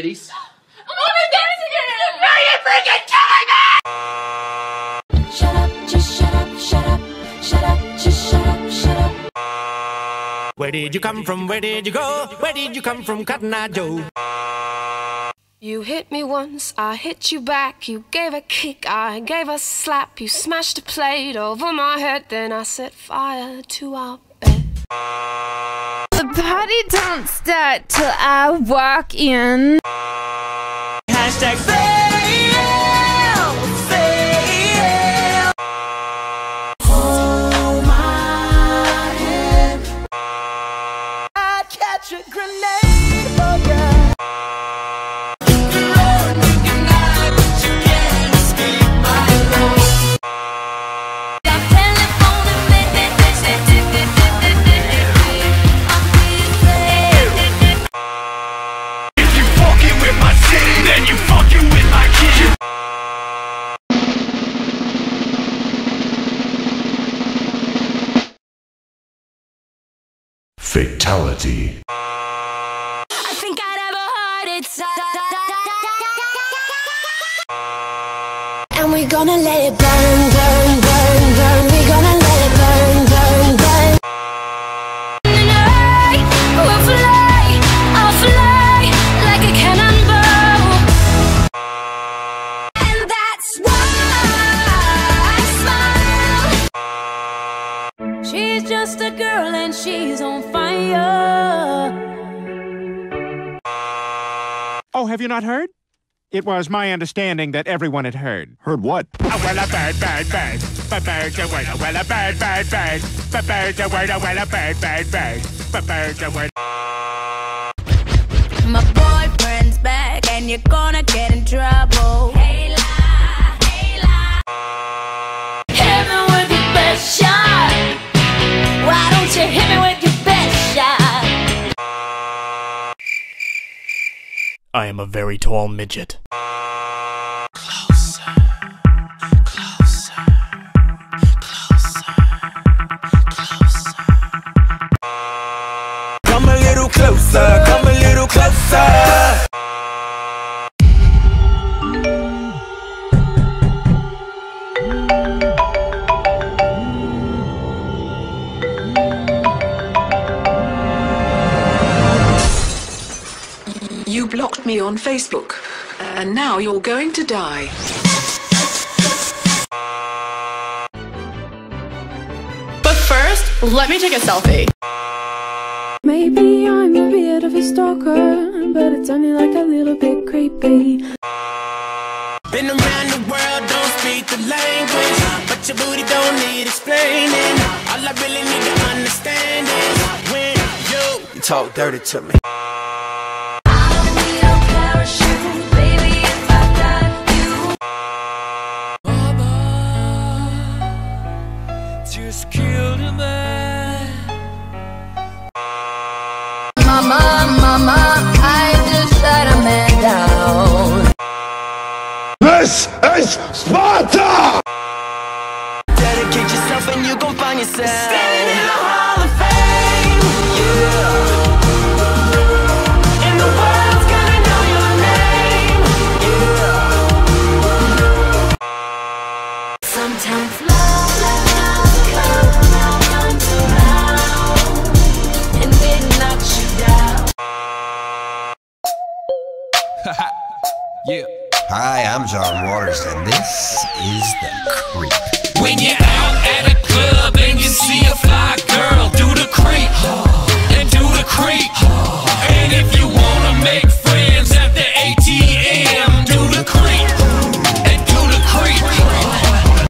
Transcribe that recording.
ladies. I'm on Instagram! Are you freaking killing me? Shut up, just shut up, shut up. Shut up, just shut up, shut up. Where did you come from? Where did you go? Where did you come from, Cotton Eye Joe? You hit me once, I hit you back. You gave a kick, I gave a slap. You smashed a plate over my head, then I set fire to our bed. The party don't start till I walk in. Hashtag fail, fail. Hold my head. I'd catch a grenade for ya. Fatality. I think I'd have a heart attack. And we're gonna let it burn, burn, burn, burn. We're gonna let it burn, burn, burn. And I will fly, I'll fly like a cannonball. And that's why I smile. She's just a girl and she's on fire. Oh, have you not heard? It was my understanding that everyone had heard. Heard what? Oh, well, a bird, bird, bird. But bird's a word, oh, well, a bird, bird, bird. But bird's a word, oh, well, a bird, bird, bird. But bird's a word. My boyfriend's back and you're gonna get in trouble. Hey, la, hey, la. Hit me with your best shot. Why don't you hit me with your best shot? I am a very tall midget. Closer, closer, closer, closer. Come a little closer, come a little closer. You blocked me on Facebook, and now you're going to die. But first, let me take a selfie. Maybe I'm a bit of a stalker, but it's only like a little bit creepy. Been around the world, don't speak the language, but your booty don't need explaining. All I really need to understand is when you talk dirty to me. Just killed a man. Mama, mama, I just shut a man down. This is Sparta! Dedicate yourself and you gon' find yourself standing in the Hall of Fame. Yeah. And the world's gonna know your name. Yeah. Sometimes yeah. Hi, I'm John Waters, and this is The Creep. When you're out at a club and you see a fly girl, do the creep, and do the creep.